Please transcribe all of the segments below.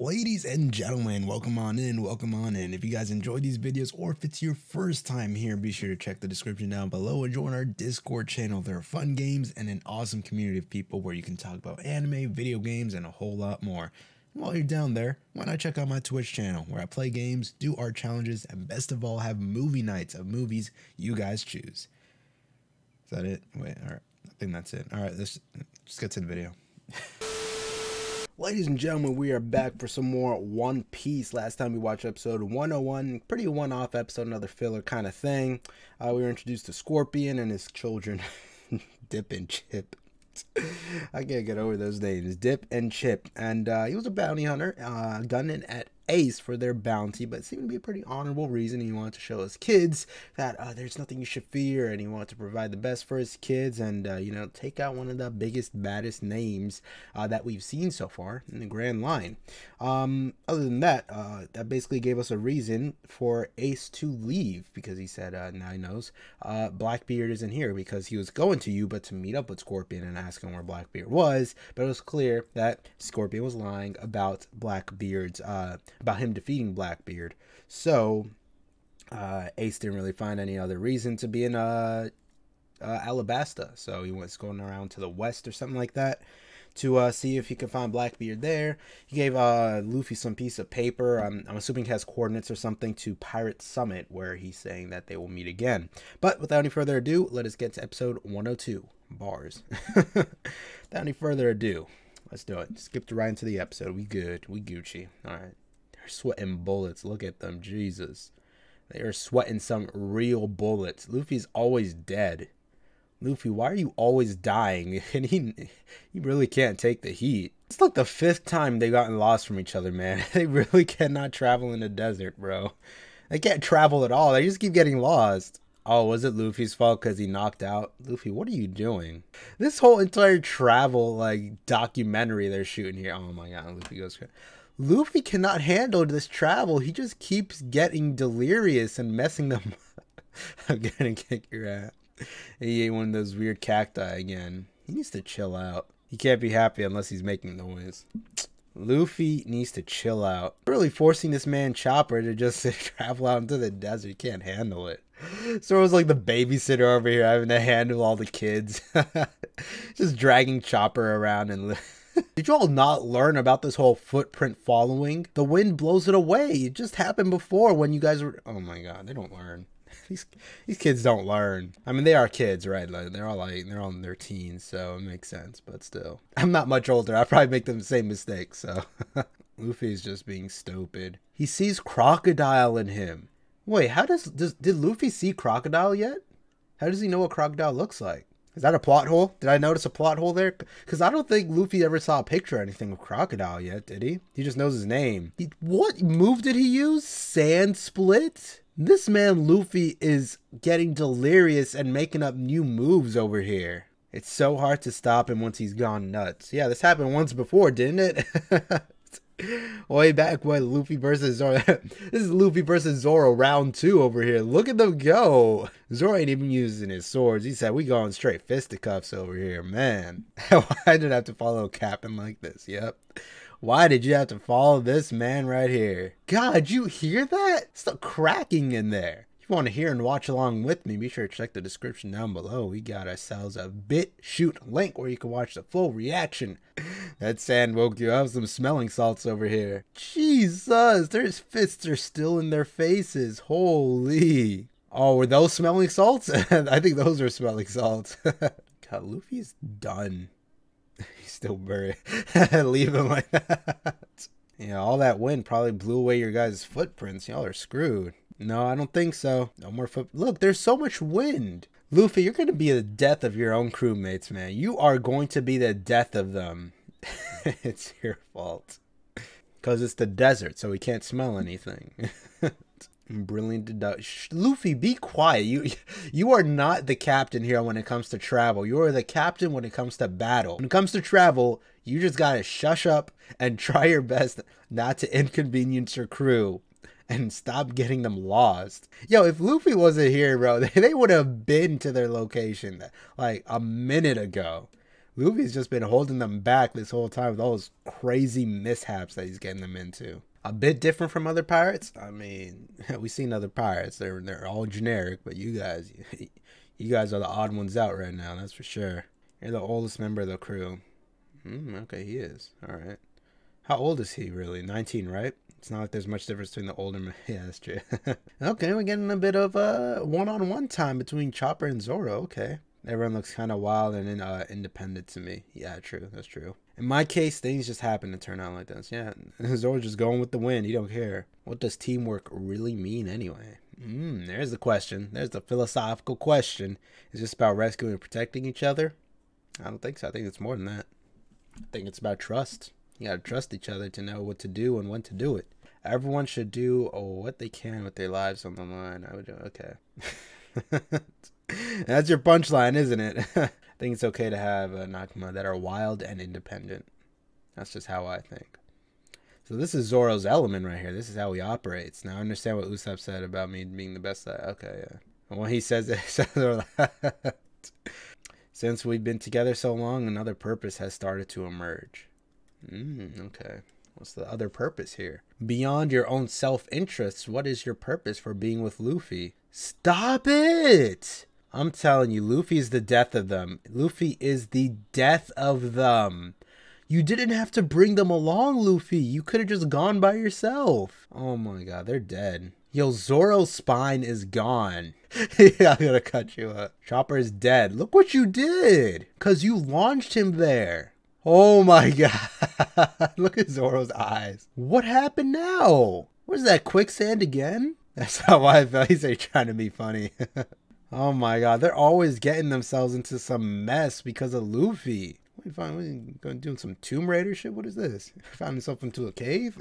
Ladies and gentlemen, welcome on in. If you guys enjoyed these videos, or if it's your first time here, be sure to check the description down below and join our Discord channel. There are fun games and an awesome community of people where you can talk about anime, video games, and a whole lot more. And while you're down there, why not check out my Twitch channel where I play games, do art challenges, and best of all, have movie nights of movies you guys choose. Is that it? Wait, all right, I think that's it. All right, let's just get to the video. Ladies and gentlemen, we are back for some more One Piece. Last time we watched episode 101, pretty one-off episode, another filler kind of thing. We were introduced to Scorpion and his children, Dip and Chip. I can't get over those names, Dip and Chip. And he was a bounty hunter, gunning at Ace for their bounty, but it seemed to be a pretty honorable reason. He wanted to show his kids that there's nothing you should fear, and he wanted to provide the best for his kids and, you know, take out one of the biggest, baddest names that we've seen so far in the Grand Line. Other than that, that basically gave us a reason for Ace to leave, because he said, now he knows, Blackbeard isn't here, because he was going to Yuba to meet up with Scorpion and ask him where Blackbeard was, but it was clear that Scorpion was lying about Blackbeard's about him defeating Blackbeard. So Ace didn't really find any other reason to be in Alabasta, so he was going around to the west or something like that to see if he could find Blackbeard there. He gave Luffy some piece of paper. I'm assuming he has coordinates or something to Pirate Summit, where he's saying that they will meet again. But without any further ado, let us get to episode 102. Bars. Without any further ado, let's do it. Skipped right into the episode. We good. We Gucci. All right. Sweating bullets. Look at them. Jesus, they are sweating some real bullets. Luffy's always dead. Luffy, why are you always dying? And he really can't take the heat. It's like the fifth time they've gotten lost from each other, man. They really cannot travel in the desert, bro. They can't travel at all. They just keep getting lost. Oh, was it Luffy's fault because he knocked out? Luffy, what are you doing? This whole entire travel like documentary they're shooting here. Oh my god, Luffy goes crazy. Luffy cannot handle this travel. He just keeps getting delirious and messing them up. I'm gonna kick your ass. He ate one of those weird cacti again. He needs to chill out. He can't be happy unless he's making noise. Luffy needs to chill out. Really forcing this man Chopper to just travel out into the desert. He can't handle it. So it was like the babysitter over here having to handle all the kids. Just dragging Chopper around and... Did you all not learn about this whole footprint following? The wind blows it away. It just happened before when you guys were... Oh my god, they don't learn. These kids don't learn. I mean, they are kids, right? Like, they're all like, they're all in their teens, so it makes sense, but still. I'm not much older. I probably make the same mistake, so... Luffy's just being stupid. He sees Crocodile in him. Wait, how did Luffy see Crocodile yet? How does he know what Crocodile looks like? Is that a plot hole? Did I notice a plot hole there? Because I don't think Luffy ever saw a picture or anything of Crocodile yet, did he? He just knows his name. What move did he use? Sand Split? This man Luffy is getting delirious and making up new moves over here. It's so hard to stop him once he's gone nuts. Yeah, this happened once before, didn't it? Way back when Luffy versus Zoro. This is Luffy versus Zoro round 2 over here. Look at them go. Zoro ain't even using his swords. He said, we going straight fisticuffs over here, man. Why did I have to follow Captain like this? Yep. Why did you have to follow this man right here? God, you hear that? It's the cracking in there. If you want to hear and watch along with me, be sure to check the description down below. We got ourselves a BitChute link where you can watch the full reaction. That sand woke you up. Some smelling salts over here. Jesus, their fists are still in their faces. Holy. Oh, were those smelling salts? I think those are smelling salts. God, Luffy's done. He's still buried. Leave him like that. Yeah, all that wind probably blew away your guys' footprints. Y'all are screwed. No, I don't think so. No more foot. Look, there's so much wind. Luffy, you're going to be the death of your own crewmates, man. You are going to be the death of them. It's your fault because it's the desert, so we can't smell anything. Brilliant deduction. Luffy, be quiet. You are not the captain here when it comes to travel. You are the captain when it comes to battle. When it comes to travel, you just gotta shush up and try your best not to inconvenience your crew and stop getting them lost. Yo, if Luffy wasn't here, bro, they would have been to their location like a minute ago. Luffy's just been holding them back this whole time with all those crazy mishaps that he's getting them into. A bit different from other pirates. I mean, we've seen other pirates. They're all generic, but you guys are the odd ones out right now, that's for sure. You're the oldest member of the crew. Okay, he is. All right. How old is he, really? 19, right? It's not like there's much difference between the older men. Yeah, that's true. Okay, we're getting a bit of one-on-one time between Chopper and Zoro. Okay. Everyone looks kind of wild and independent to me. Yeah, true. That's true. In my case, things just happen to turn out like this. Yeah, Zoro's just going with the wind. He don't care. What does teamwork really mean anyway? There's the question. There's the philosophical question. Is this about rescuing and protecting each other? I don't think so. I think it's more than that. I think it's about trust. You gotta trust each other to know what to do and when to do it. Everyone should do what they can with their lives on the line. Okay. That's your punchline, isn't it? I think it's okay to have Nakama that are wild and independent. That's just how I think. So this is Zoro's element right here. This is how he operates. Now I understand what Usopp said about me being the best. Okay, yeah. And when he says it, since we've been together so long, another purpose has started to emerge. Okay. What's the other purpose here? Beyond your own self-interests, what is your purpose for being with Luffy? Stop it! I'm telling you, Luffy is the death of them. Luffy is the death of them. You didn't have to bring them along, Luffy. You could have just gone by yourself. Oh my god, they're dead. Yo, Zoro's spine is gone. Yeah, I'm gonna cut you up. Chopper is dead. Look what you did! Because you launched him there. Oh my god. Look at Zoro's eyes. What happened now? Was that quicksand again? That's how I felt. He's like trying to be funny. Oh my god, they're always getting themselves into some mess because of Luffy. What are you finding? What are you doing, some Tomb Raider shit? What is this? Found himself into a cave?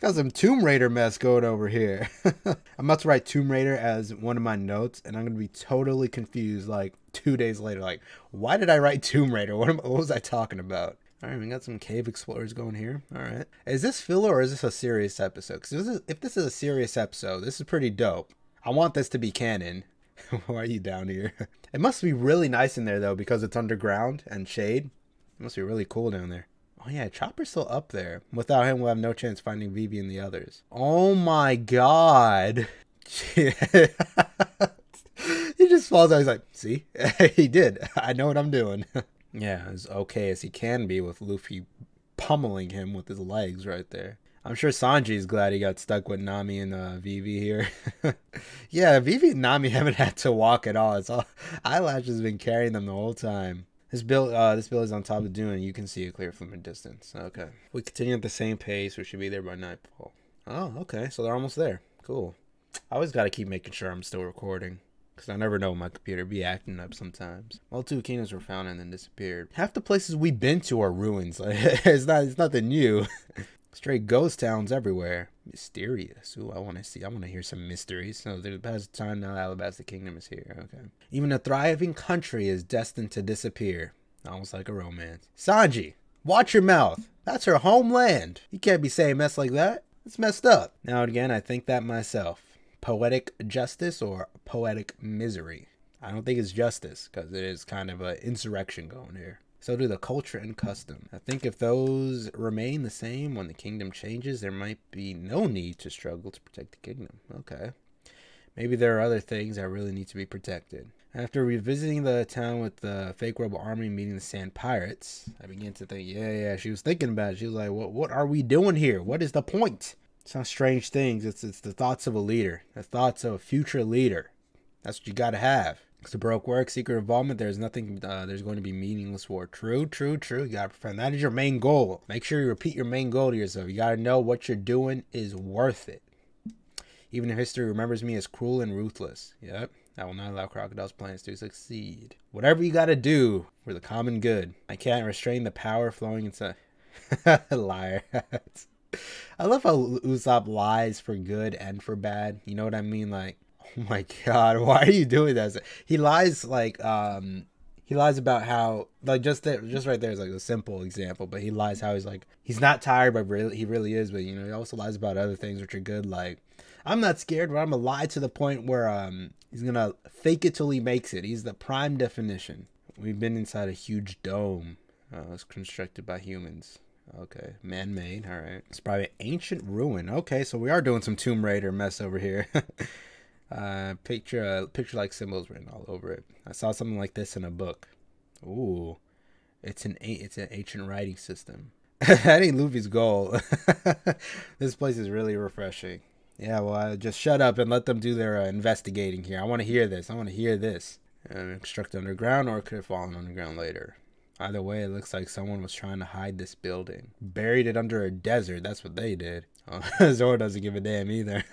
Got some Tomb Raider mess going over here. I'm about to write Tomb Raider as one of my notes, and I'm going to be totally confused like 2 days later. Like, why did I write Tomb Raider? What was I talking about? All right, we got some cave explorers going here. All right. Is this filler or is this a serious episode? Because if this is a serious episode, this is pretty dope. I want this to be canon. Why are you down here? It must be really nice in there, though, because it's underground and shade. It must be really cool down there. Oh, yeah, Chopper's still up there. Without him, we'll have no chance finding Vivi and the others. Oh, my God. He just falls out. He's like, see? He did. I know what I'm doing. Yeah, as okay as he can be with Luffy pummeling him with his legs right there. I'm sure Sanji's glad he got stuck with Nami and Vivi here. Yeah, Vivi and Nami haven't had to walk at all. It's all Eyelash has been carrying them the whole time. This bill is on top of Dune. You can see it clear from a distance. Okay. We continue at the same pace. We should be there by nightfall. Oh, okay. So they're almost there. Cool. I always got to keep making sure I'm still recording, because I never know, my computer be acting up sometimes. Well, two kingdoms were found and then disappeared. Half the places we've been to are ruins. Like, it's nothing new. Straight ghost towns everywhere. Mysterious. Ooh, I want to hear some mysteries. So there's a past time now Alabasta Kingdom is here. Okay. Even a thriving country is destined to disappear. Almost like a romance. Sanji, watch your mouth. That's her homeland. You can't be saying mess like that. It's messed up. Now again, I think that myself. Poetic justice or poetic misery? I don't think it's justice, because it is kind of an insurrection going here. So do the culture and custom. I think if those remain the same when the kingdom changes, there might be no need to struggle to protect the kingdom. Okay. Maybe there are other things that really need to be protected. After revisiting the town with the fake rebel army and meeting the sand pirates, I began to think, yeah, she was thinking about it. She was like, what are we doing here? What is the point? It's not strange things. It's the thoughts of a leader. The thoughts of a future leader. That's what you got to have. It's a broke work, secret involvement. There's nothing, there's going to be meaningless war. True. You got to prevent. That is your main goal. Make sure you repeat your main goal to yourself. You got to know what you're doing is worth it. Even if history remembers me as cruel and ruthless. Yep. I will not allow crocodiles' plans to succeed. Whatever you got to do for the common good. I can't restrain the power flowing inside. Liar. I love how Usopp lies for good and for bad. You know what I mean? Like, oh my god, why are you doing that? He lies like, he lies about how, like, just right there is like a simple example, but he lies how he's like, he's not tired, but really, he really is. But, you know, he also lies about other things which are good. Like, I'm not scared, but I'm gonna lie to the point where he's gonna fake it till he makes it. He's the prime definition. We've been inside a huge dome. It was constructed by humans. Okay, man-made. All right, it's probably an ancient ruin. Okay, so we are doing some Tomb Raider mess over here. Picture-like symbols written all over it. I saw something like this in a book. Ooh, it's an ancient writing system. That ain't Luffy's goal. This place is really refreshing. Yeah, well, just shut up and let them do their investigating here. I want to hear this. I want to hear this. Constructed underground, or it could have fallen underground later. Either way, it looks like someone was trying to hide this building. Buried it under a desert. That's what they did. Oh, Zoro doesn't give a damn either.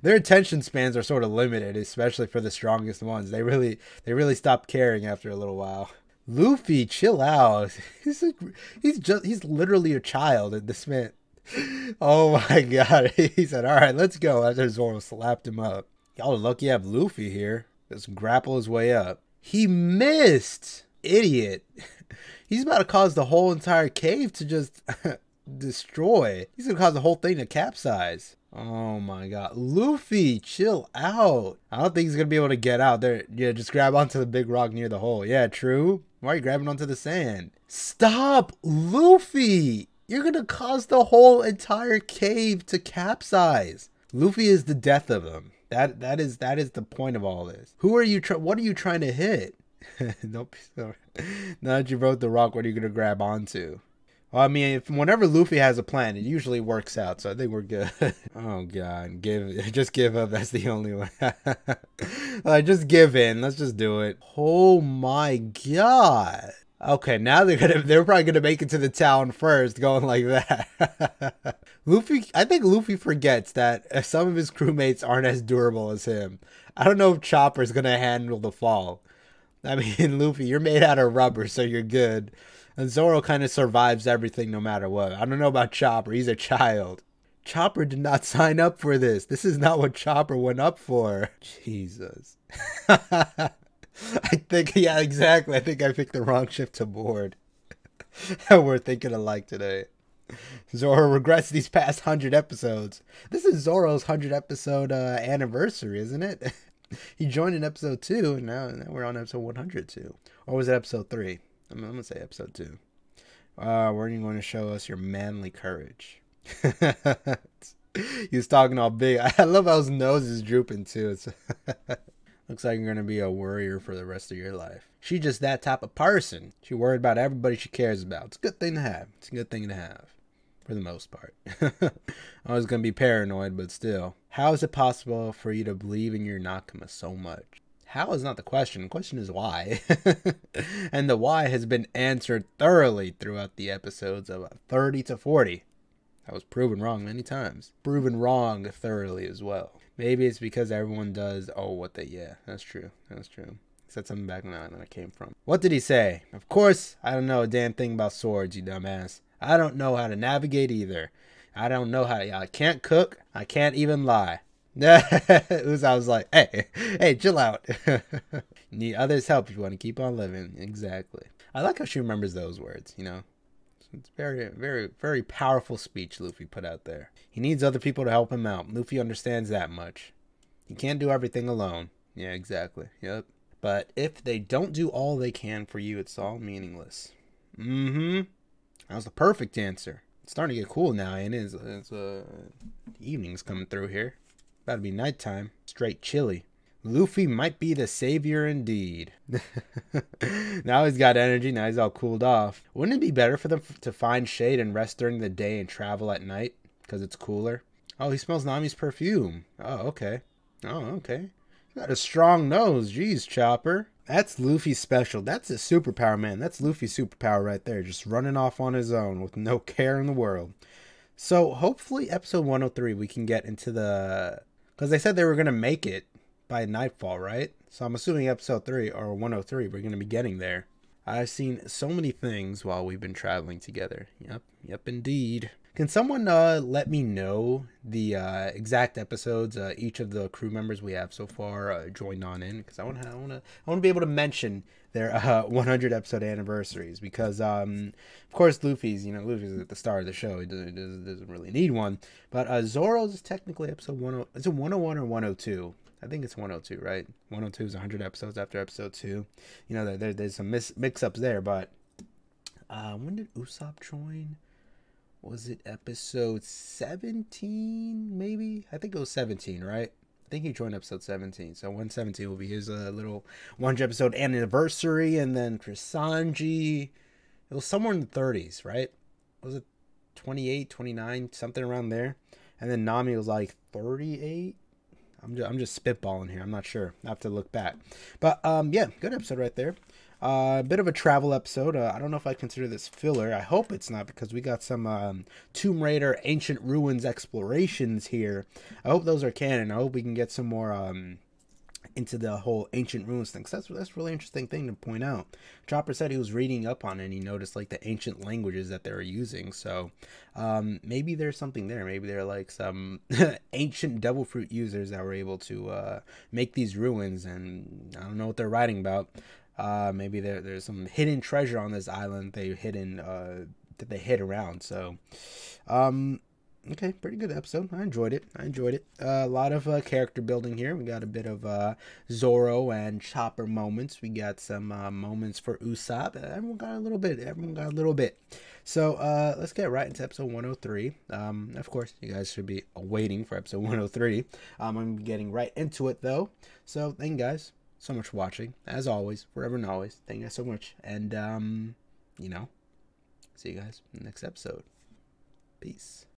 Their attention spans are sort of limited, especially for the strongest ones. They really stop caring after a little while. Luffy, chill out. He's literally a child at this minute. Oh my god. He said, all right, let's go, after Zoro slapped him up. Y'all are lucky I have Luffy here. Just grapple his way up. He missed. Idiot. He's about to cause the whole entire cave to just destroy. He's gonna cause the whole thing to capsize. Oh my god. Luffy, chill out. I don't think he's gonna be able to get out there. Yeah, just grab onto the big rock near the hole. Yeah, true. Why are you grabbing onto the sand? Stop, Luffy. You're gonna cause the whole entire cave to capsize. Luffy is the death of them. That is the point of all this. What are you trying to hit? Nope. Now that you broke the rock, what are you gonna grab onto? Well, I mean, whenever Luffy has a plan, it usually works out, so I think we're good. Oh god, just give up. That's the only way. Just give in. Let's just do it. Oh my god. Okay, now they're probably gonna make it to the town first, going like that. Luffy, I think Luffy forgets that some of his crewmates aren't as durable as him. I don't know if Chopper's gonna handle the fall. I mean, Luffy, you're made out of rubber, so you're good. And Zoro kind of survives everything no matter what. I don't know about Chopper. He's a child. Chopper did not sign up for this. This is not what Chopper went up for. Jesus. Yeah, exactly. I think I picked the wrong ship to board. We're thinking alike today. Zoro regrets these past 100 episodes. This is Zoro's 100 episode anniversary, isn't it? He joined in episode 2, and now we're on episode 102. Or was it episode 3? I'm gonna say episode 2. Where are you going to show us your manly courage? He was talking all big. I love how his nose is drooping too. It's looks like you're gonna be a worrier for the rest of your life. She's just that type of person. She worried about everybody she cares about. It's a good thing to have. It's a good thing to have. For the most part. I was gonna be paranoid, but still. How is it possible for you to believe in your Nakama so much? How is not the question. The question is why. And the why has been answered thoroughly throughout the episodes of 30 to 40. I was proven wrong many times. Proven wrong thoroughly as well. Maybe it's because everyone does yeah, that's true. That's true. Said something back on the island I came from. What did he say? Of course, I don't know a damn thing about swords, you dumbass. I don't know how to navigate either. I don't know how to, I can't cook. I can't even lie. I was like, hey, chill out. Need others' help if you want to keep on living. Exactly. I like how she remembers those words, you know. It's very, very, very powerful speech Luffy put out there. He needs other people to help him out. Luffy understands that much. He can't do everything alone. Yeah, exactly. Yep. But if they don't do all they can for you, it's all meaningless. Mm-hmm. That was the perfect answer. It's starting to get cool now, and evening's coming through here. About to be nighttime. Straight chilly. Luffy might be the savior indeed. Now he's got energy. Now he's all cooled off. Wouldn't it be better for them to find shade and rest during the day and travel at night because it's cooler? Oh, he smells Nami's perfume. Oh, okay. Oh, okay. You got a strong nose. Jeez, Chopper. That's Luffy's special. That's his superpower, man. That's Luffy's superpower right there. Just running off on his own with no care in the world. So hopefully episode 103 we can get into the... Because they said they were going to make it by nightfall, right? So I'm assuming episode 3 or 103 we're going to be getting there. I've seen so many things while we've been traveling together. Yep. Yep, indeed. Can someone let me know the exact episodes each of the crew members we have so far joined on in? Because I want to be able to mention their 100 episode anniversaries. Because of course Luffy's at the star of the show. He doesn't really need one. But Zoro's is technically episode 101 or 102. I think it's 102, right? 102 is 100 episodes after episode 2. You know, there's some mix-ups there, but when did Usopp join? Was it episode 17, maybe? I think it was 17, right? I think he joined episode 17. So 117 will be his little 100 episode anniversary. And then for Sanji, it was somewhere in the 30s, right? Was it 28, 29, something around there? And then Nami was like 38. I'm just spitballing here. I'm not sure. I have to look back. But yeah, good episode right there. A bit of a travel episode. I don't know if I consider this filler. I hope it's not, because we got some Tomb Raider Ancient Ruins explorations here. I hope those are canon. I hope we can get some more into the whole Ancient Ruins thing. So that's a really interesting thing to point out. Chopper said he was reading up on it and he noticed like the ancient languages that they were using. So maybe there's something there. Maybe there are like some ancient devil fruit users that were able to make these ruins, and I don't know what they're writing about. Maybe there's some hidden treasure on this island that they hid around. So, okay, pretty good episode. I enjoyed it. A lot of character building here. We got a bit of Zoro and Chopper moments. We got some moments for Usopp. Everyone got a little bit. So let's get right into episode 103. Of course, you guys should be waiting for episode 103. I'm getting right into it though. So thank you guys so much for watching, as always, forever and always. Thank you guys so much, and you know, see you guys in the next episode. Peace.